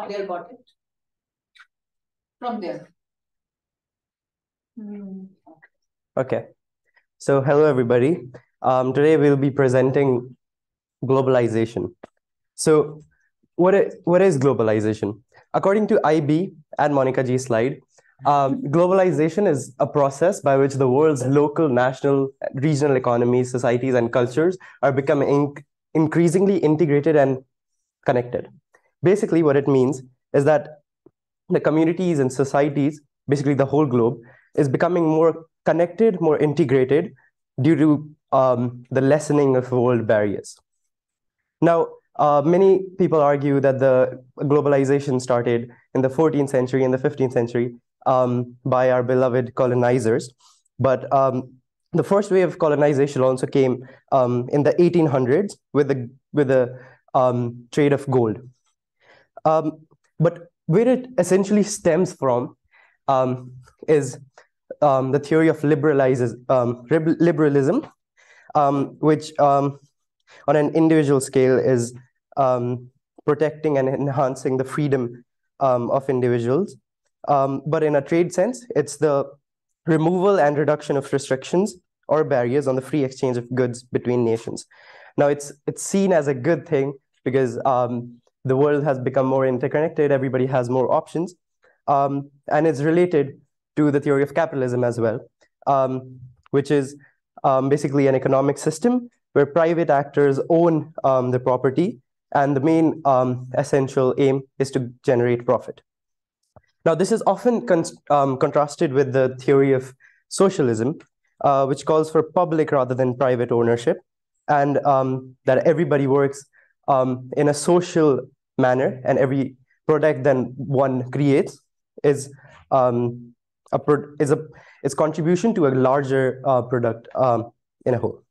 From there got it. From there. Okay. So hello, everybody. Today we'll be presenting globalization. So what is globalization? According to IB and Monica G slide, globalization is a process by which the world's local, national, regional economies, societies, and cultures are becoming increasingly integrated and connected. Basically, what it means is that the communities and societies, basically the whole globe, is becoming more connected, more integrated due to the lessening of world barriers. Now, many people argue that the globalization started in the 14th century and the 15th century by our beloved colonizers. But the first wave of colonization also came in the 1800s with the trade of gold. But where it essentially stems from is the theory of liberalism, which on an individual scale is protecting and enhancing the freedom of individuals. But in a trade sense, it's the removal and reduction of restrictions or barriers on the free exchange of goods between nations. Now, it's seen as a good thing because the world has become more interconnected, everybody has more options, and it's related to the theory of capitalism as well, which is basically an economic system where private actors own the property, and the main essential aim is to generate profit. Now, this is often contrasted with the theory of socialism, which calls for public rather than private ownership, and that everybody works in a social manner, and every product that one creates is contribution to a larger product in a whole.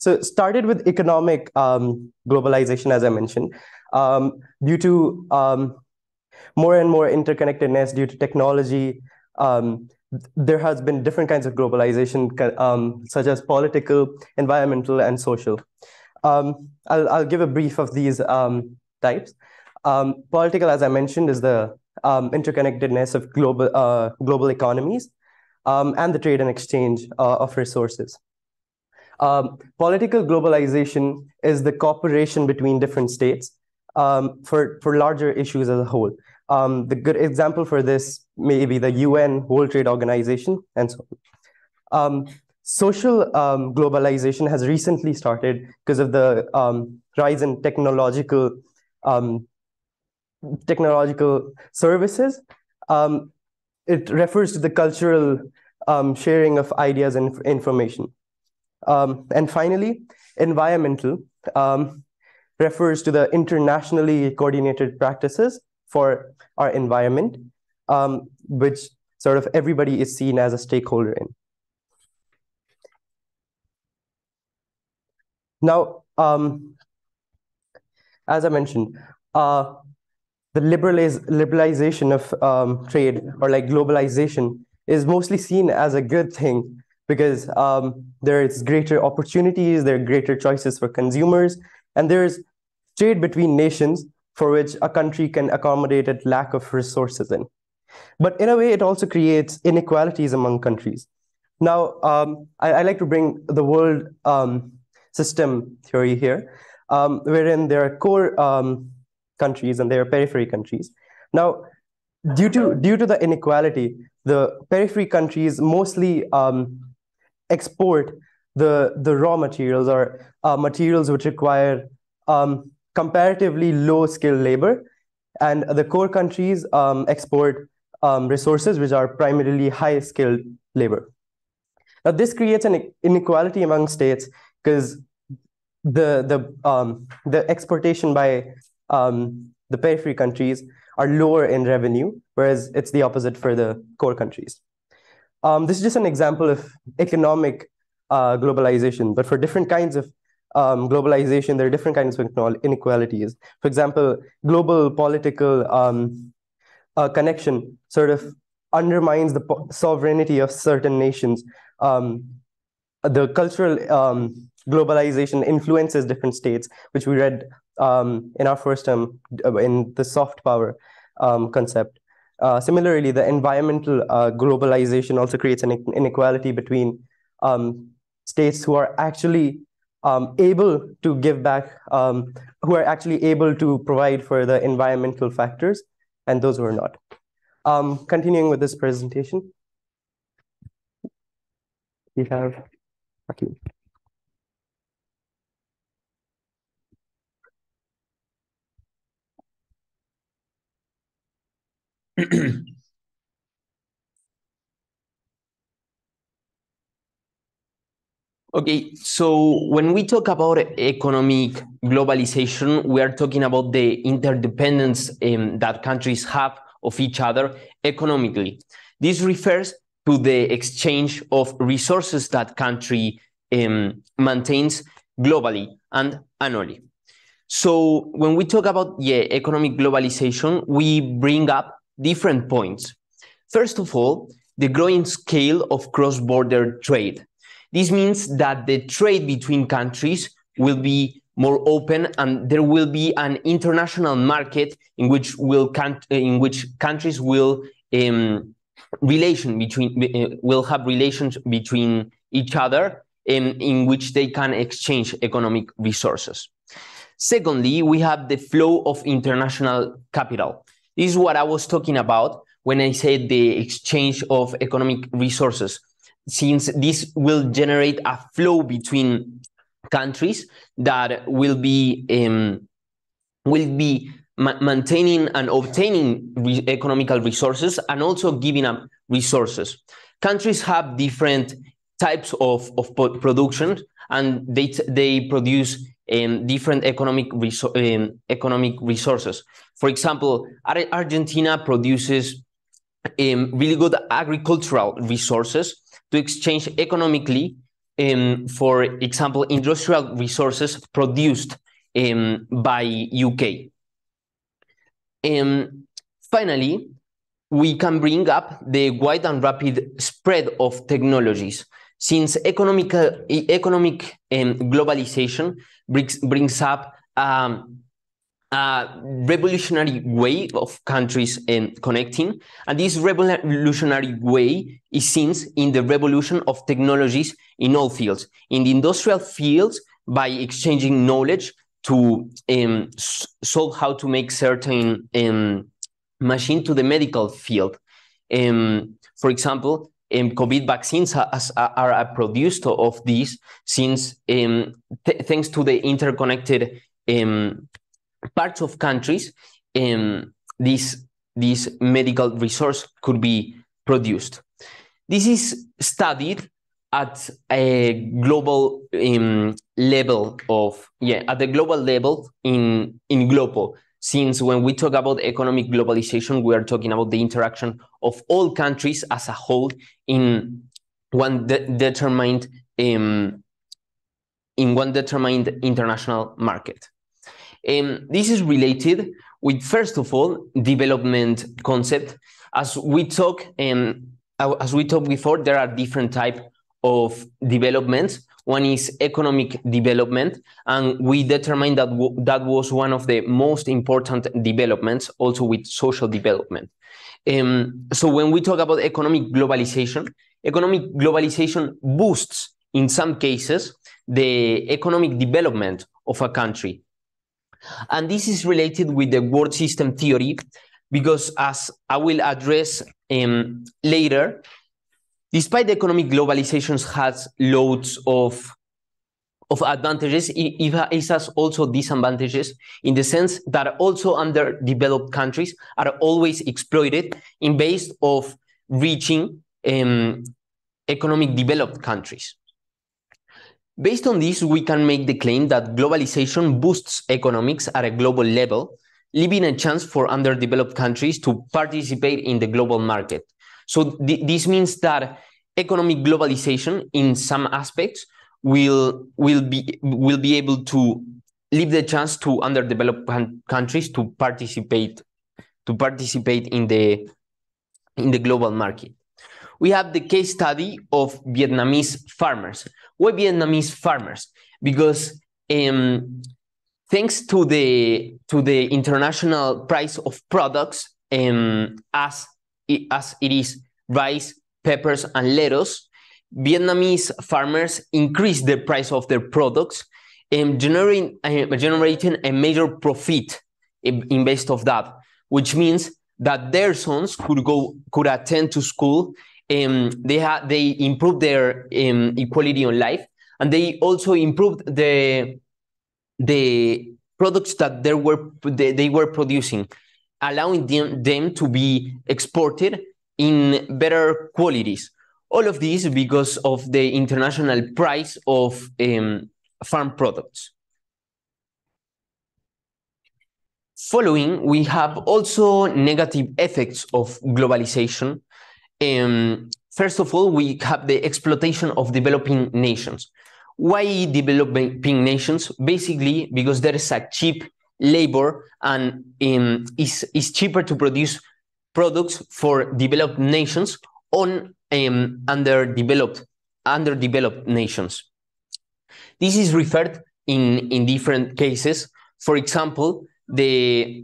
So started with economic globalization, as I mentioned, due to more and more interconnectedness due to technology. There has been different kinds of globalization, such as political, environmental, and social. I'll give a brief of these types. Political, as I mentioned, is the interconnectedness of global economies and the trade and exchange of resources. Political globalization is the cooperation between different states for larger issues as a whole. The good example for this may be the UN, World Trade Organization, and so on. Social globalization has recently started because of the rise in technological services. It refers to the cultural sharing of ideas and information. And finally, environmental refers to the internationally coordinated practices for our environment, which sort of everybody is seen as a stakeholder in. Now, as I mentioned, the liberalization of trade, or like globalization, is mostly seen as a good thing because there is greater opportunities, there are greater choices for consumers, and there is trade between nations for which a country can accommodate its lack of resources in. But in a way, it also creates inequalities among countries. Now, I like to bring the world system theory here, wherein there are core countries and there are periphery countries. Now, due to the inequality, the periphery countries mostly export the raw materials or materials which require comparatively low-skilled labor, and the core countries export resources which are primarily high-skilled labor. Now, this creates an inequality among states because the exportation by the periphery countries are lower in revenue, whereas it's the opposite for the core countries. This is just an example of economic globalization, but for different kinds of globalization, there are different kinds of inequalities. For example, global political connection sort of undermines the sovereignty of certain nations. The cultural globalization influences different states, which we read in our first term in the soft power concept. Similarly, the environmental globalization also creates an inequality between states who are actually able to give back, who are actually able to provide for the environmental factors, and those who are not. Continuing with this presentation, we have Aqib. Okay, so when we talk about economic globalization, we are talking about the interdependence that countries have of each other economically. This refers to the exchange of resources that country maintains globally and annually. So when we talk about economic globalization, we bring up different points. First of all, the growing scale of cross-border trade. This means that the trade between countries will be more open, and there will be an international market in which countries will have relations between each other, and in which they can exchange economic resources. Secondly, we have the flow of international capital. This is what I was talking about when I said the exchange of economic resources, since this will generate a flow between countries that will be maintaining and obtaining economical resources, and also giving up resources. Countries have different types of production, and they produce different economic resources. For example, Argentina produces really good agricultural resources to exchange economically, for example, industrial resources produced by UK. Finally, we can bring up the wide and rapid spread of technologies, since economic globalization brings up a revolutionary way of countries connecting, and this revolutionary way is seen in the revolution of technologies in all fields. In the industrial fields, by exchanging knowledge to solve how to make certain machine, to the medical field. For example, COVID vaccines are produced of these, since thanks to the interconnected parts of countries, this medical resource could be produced. This is studied at a global level in Glopo, since when we talk about economic globalization, we are talking about the interaction of all countries as a whole in one determined international market. This is related with, first of all, development concept. As we talked before, there are different types of developments. One is economic development, and we determined that that was one of the most important developments, also with social development. So when we talk about economic globalization boosts, in some cases, the economic development of a country. And this is related with the world system theory, because as I will address later, despite economic globalization has loads of advantages, it has also disadvantages, in the sense that also underdeveloped countries are always exploited in base of reaching economic developed countries. Based on this, we can make the claim that globalization boosts economics at a global level, leaving a chance for underdeveloped countries to participate in the global market. So this means that economic globalization, in some aspects, will be able to leave the chance to underdeveloped countries to participate in the global market. we have the case study of Vietnamese farmers. Why Vietnamese farmers? Because thanks to the international price of products, as it is rice, peppers, and lettuce, Vietnamese farmers increased the price of their products, generating a major profit in based of that, which means that their sons could attend to school. They improved their equality on life, and they also improved the products that they were producing, allowing them to be exported in better qualities. All of these because of the international price of farm products. Following, we have also negative effects of globalization. First of all, we have the exploitation of developing nations. Why developing nations? Basically, because there is a cheap labor, and it's cheaper to produce products for developed nations on underdeveloped nations. This is referred in different cases. For example, the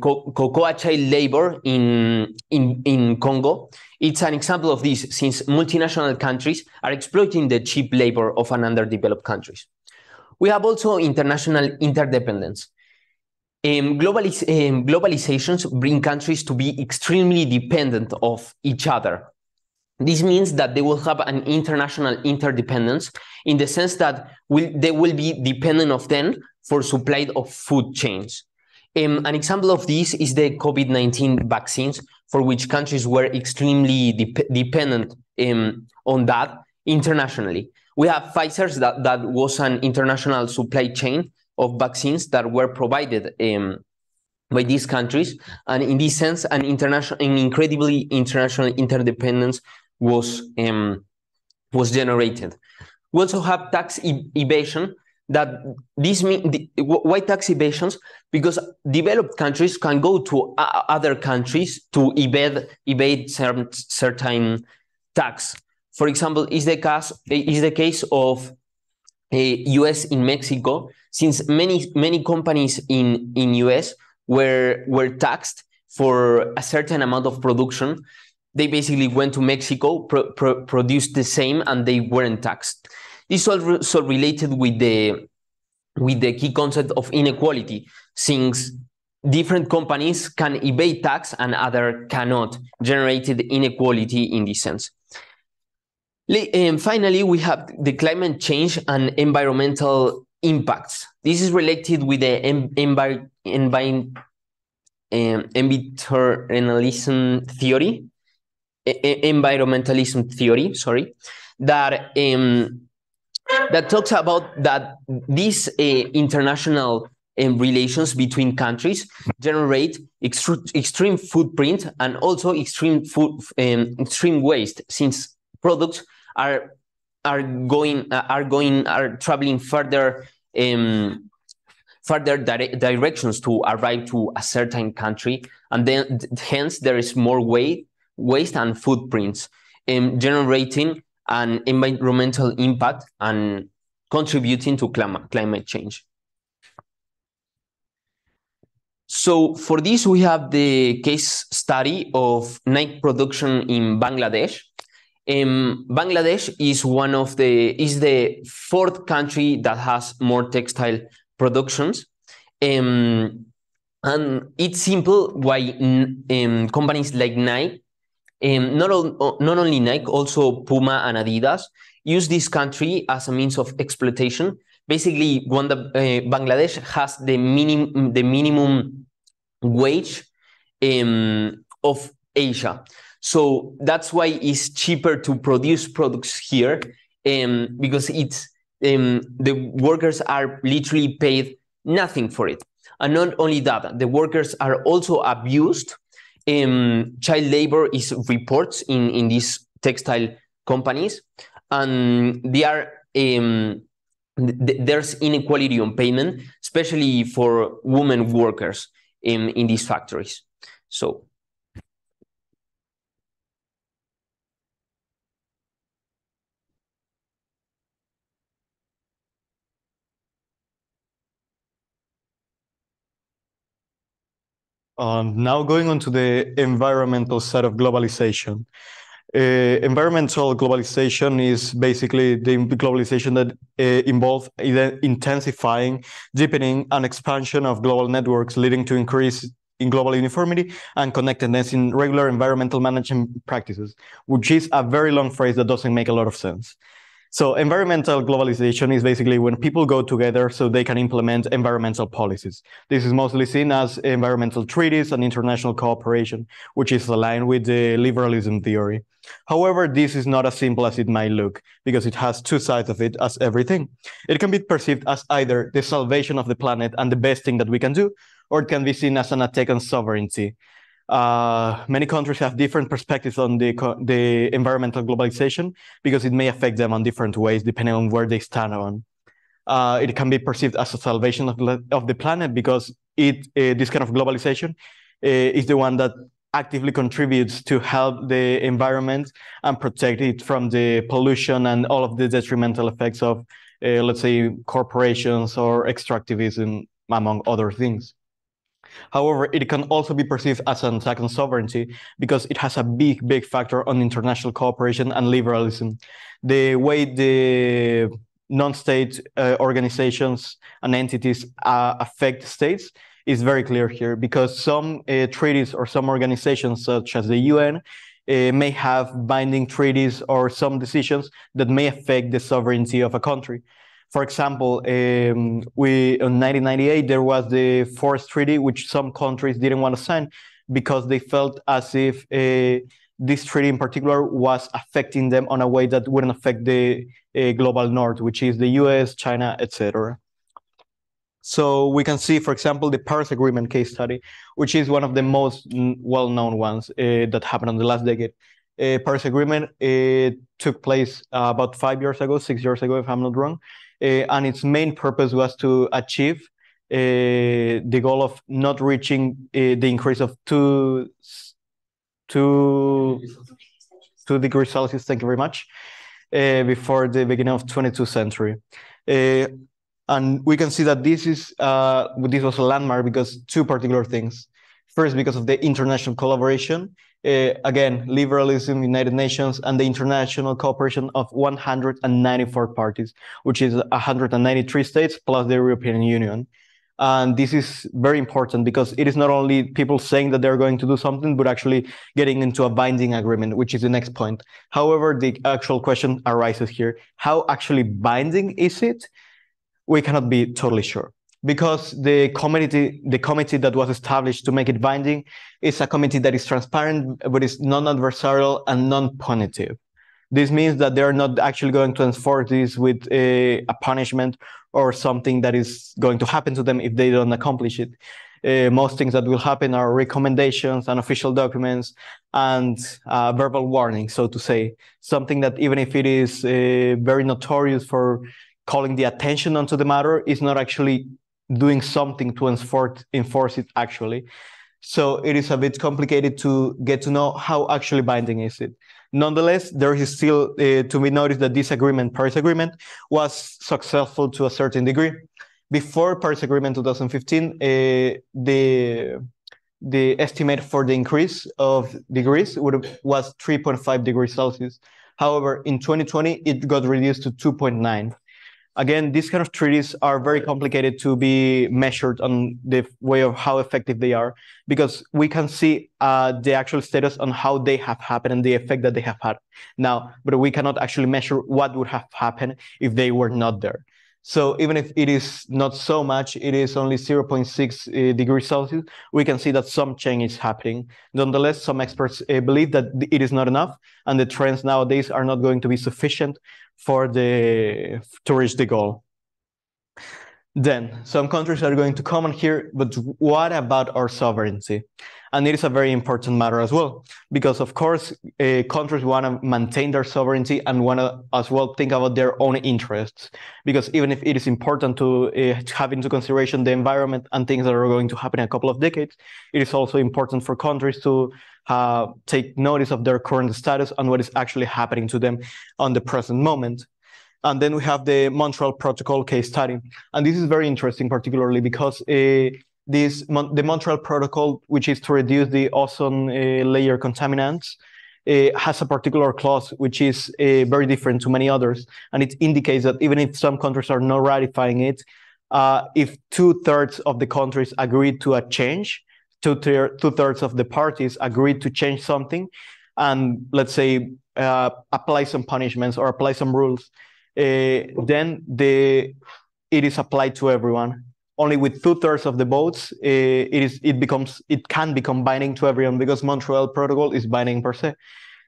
cocoa child labor in Congo. It's an example of this, since multinational countries are exploiting the cheap labor of an underdeveloped countries. We have also international interdependence. Globalizations bring countries to be extremely dependent of each other. This means that they will have an international interdependence in the sense that they will be dependent of them for supply of food chains. An example of this is the COVID-19 vaccines, for which countries were extremely dependent on that internationally. We have Pfizer, that was an international supply chain of vaccines that were provided by these countries. And in this sense, an incredibly international interdependence was generated. We also have tax evasion. Why tax evasions? Because developed countries can go to other countries to evade certain tax. For example, is the case of US in Mexico, since many companies in US were taxed for a certain amount of production. They basically went to Mexico, produced the same, and they weren't taxed. This is also related with the key concept of inequality, since different companies can evade tax and other cannot, generated inequality in this sense. And finally, we have the climate change and environmental impacts. This is related with the environmentalism theory, sorry, that talks about that these international relations between countries generate extreme footprint and also extreme waste, since products are traveling further directions to arrive to a certain country, and then hence there is more waste and footprints, generating an environmental impact and contributing to climate change. So for this, we have the case study of Nike production in Bangladesh. Bangladesh is the fourth country that has more textile productions. And it's simple why companies like Nike, not only Nike, also Puma and Adidas, use this country as a means of exploitation. Basically, when Bangladesh has the minimum wage of Asia, so that's why it's cheaper to produce products here, because it's the workers are literally paid nothing for it. And not only that, the workers are also abused. Child labor is reports in these textile companies, and there's inequality on payment, especially for women workers in these factories. So Now going on to the environmental side of globalization. Environmental globalization is basically the globalization that involves intensifying, deepening, and expansion of global networks, leading to increase in global uniformity and connectedness in regular environmental management practices, which is a very long phrase that doesn't make a lot of sense. So environmental globalization is basically when people go together so they can implement environmental policies. This is mostly seen as environmental treaties and international cooperation, which is aligned with the liberalism theory. However, this is not as simple as it might look, because it has two sides of it, as everything. It can be perceived as either the salvation of the planet and the best thing that we can do, or it can be seen as an attack on sovereignty. Many countries have different perspectives on the environmental globalization because it may affect them in different ways depending on where they stand on. It can be perceived as a salvation of the planet because this kind of globalization is the one that actively contributes to help the environment and protect it from the pollution and all of the detrimental effects of, let's say, corporations or extractivism, among other things. However, it can also be perceived as an attack on sovereignty because it has a big, big factor on international cooperation and liberalism. The way the non-state organizations and entities affect states is very clear here, because some treaties or some organizations, such as the UN, may have binding treaties or some decisions that may affect the sovereignty of a country. For example, in 1998, there was the Forest treaty, which some countries didn't want to sign because they felt as if this treaty in particular was affecting them on a way that wouldn't affect the global north, which is the US, China, etc. So we can see, for example, the Paris Agreement case study, which is one of the most well-known ones that happened in the last decade. Paris Agreement took place about 6 years ago, if I'm not wrong. And its main purpose was to achieve the goal of not reaching the increase of two degrees Celsius, thank you very much, before the beginning of the 22nd century. And we can see that this was a landmark because two particular things. First, because of the international collaboration, again, liberalism, United Nations, and the international cooperation of 194 parties, which is 193 states plus the European Union. And this is very important because it is not only people saying that they're going to do something, but actually getting into a binding agreement, which is the next point. However, the actual question arises here. How actually binding is it? We cannot be totally sure, because the committee that was established to make it binding is a committee that is transparent, but is non-adversarial and non-punitive. This means that they are not actually going to enforce this with a punishment or something that is going to happen to them if they don't accomplish it. Most things that will happen are recommendations and official documents and verbal warning, so to say. Something that, even if it is very notorious for calling the attention onto the matter, is not actually doing something to enforce it actually. So it is a bit complicated to get to know how actually binding is it. Nonetheless, there is still to be noticed that this agreement, Paris Agreement, was successful to a certain degree. Before Paris Agreement 2015, the estimate for the increase of degrees was 3.5 degrees Celsius. However, in 2020, it got reduced to 2.9. Again, these kind of treaties are very complicated to be measured on the way of how effective they are, because we can see the actual status on how they have happened and the effect that they have had now, but we cannot actually measure what would have happened if they were not there. So even if it is not so much, it is only 0.6 degrees Celsius, we can see that some change is happening. Nonetheless, some experts believe that it is not enough, and the trends nowadays are not going to be sufficient to reach the goal. Then, some countries are going to come on here, but what about our sovereignty? And it is a very important matter as well, because of course, countries want to maintain their sovereignty and want to as well think about their own interests. Because even if it is important to have into consideration the environment and things that are going to happen in a couple of decades, it is also important for countries to take notice of their current status and what is actually happening to them on the present moment. And then we have the Montreal Protocol case study. And this is very interesting, particularly because the Montreal Protocol, which is to reduce the ozone layer contaminants, has a particular clause which is very different to many others, and it indicates that even if some countries are not ratifying it, if 2/3 of the countries agree to a change, 2/3 of the parties agree to change something, and let's say apply some punishments or apply some rules, then it is applied to everyone. Only with 2/3 of the votes, it can become binding to everyone, because Montreal Protocol is binding per se.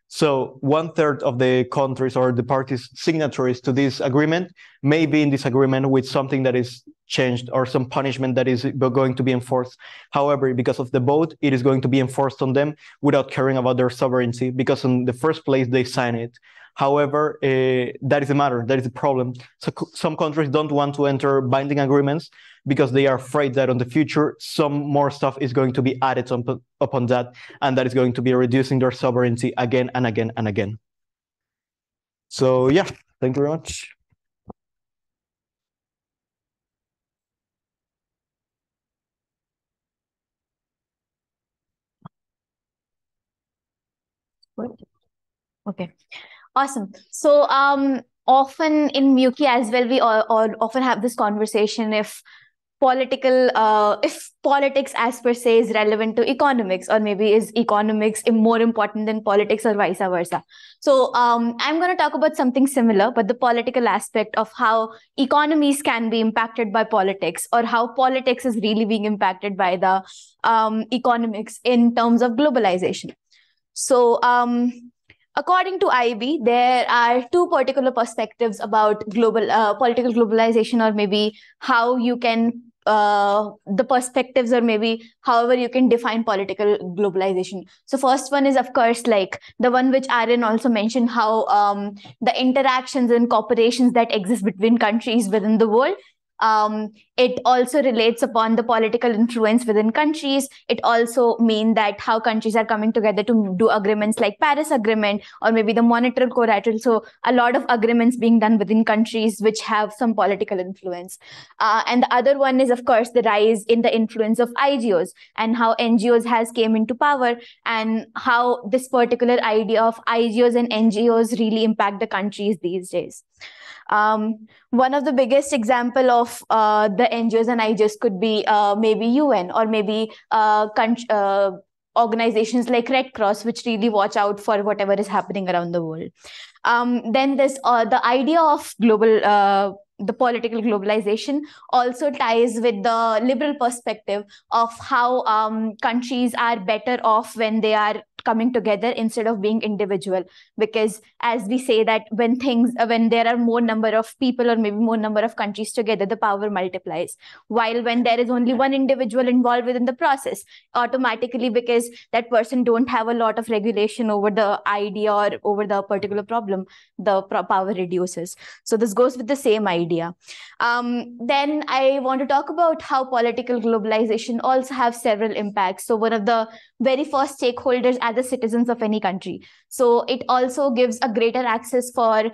So 1/3 of the countries or the parties signatories to this agreement may be in disagreement with something that is changed or some punishment that is going to be enforced. However, because of the vote, it is going to be enforced on them without caring about their sovereignty, because in the first place they sign it. However, that is the matter, that is the problem. So some countries don't want to enter binding agreements because they are afraid that in the future some more stuff is going to be added upon that, and that is going to be reducing their sovereignty again and again and again. So yeah, thank you very much. Okay. Awesome. So often in UK as well, we often have this conversation if politics as per se is relevant to economics, or maybe is economics more important than politics, or vice versa. So I'm going to talk about something similar, but the political aspect of how economies can be impacted by politics, or how politics is really being impacted by the economics in terms of globalization. So according to IB, there are two particular perspectives about political globalization, or maybe how you can, the perspectives, or maybe however you can define political globalization. So first one is, of course, like the one which Aaron also mentioned, how the interactions and cooperations that exist between countries within the world. It also relates upon the political influence within countries. It also means that how countries are coming together to do agreements like Paris Agreement, or maybe the Montreal Protocol. So a lot of agreements being done within countries which have some political influence. And the other one is, of course, the rise in the influence of IGOs, and how NGOs has came into power, and how this particular idea of IGOs and NGOs really impact the countries these days. One of the biggest example of the NGOs and IGOs could be maybe UN, or maybe organizations like Red Cross, which really watch out for whatever is happening around the world. Then there's the idea of the political globalization also ties with the liberal perspective of how countries are better off when they are coming together instead of being individual, because as we say that when there are more number of people, or maybe more number of countries together, the power multiplies, while when there is only one individual involved within the process, automatically, because that person don't have a lot of regulation over the idea or over the particular problem, the power reduces. So this goes with the same idea. Then I want to talk about how political globalization also have several impacts. So one of the very first stakeholders as the citizens of any country. So it also gives a greater access for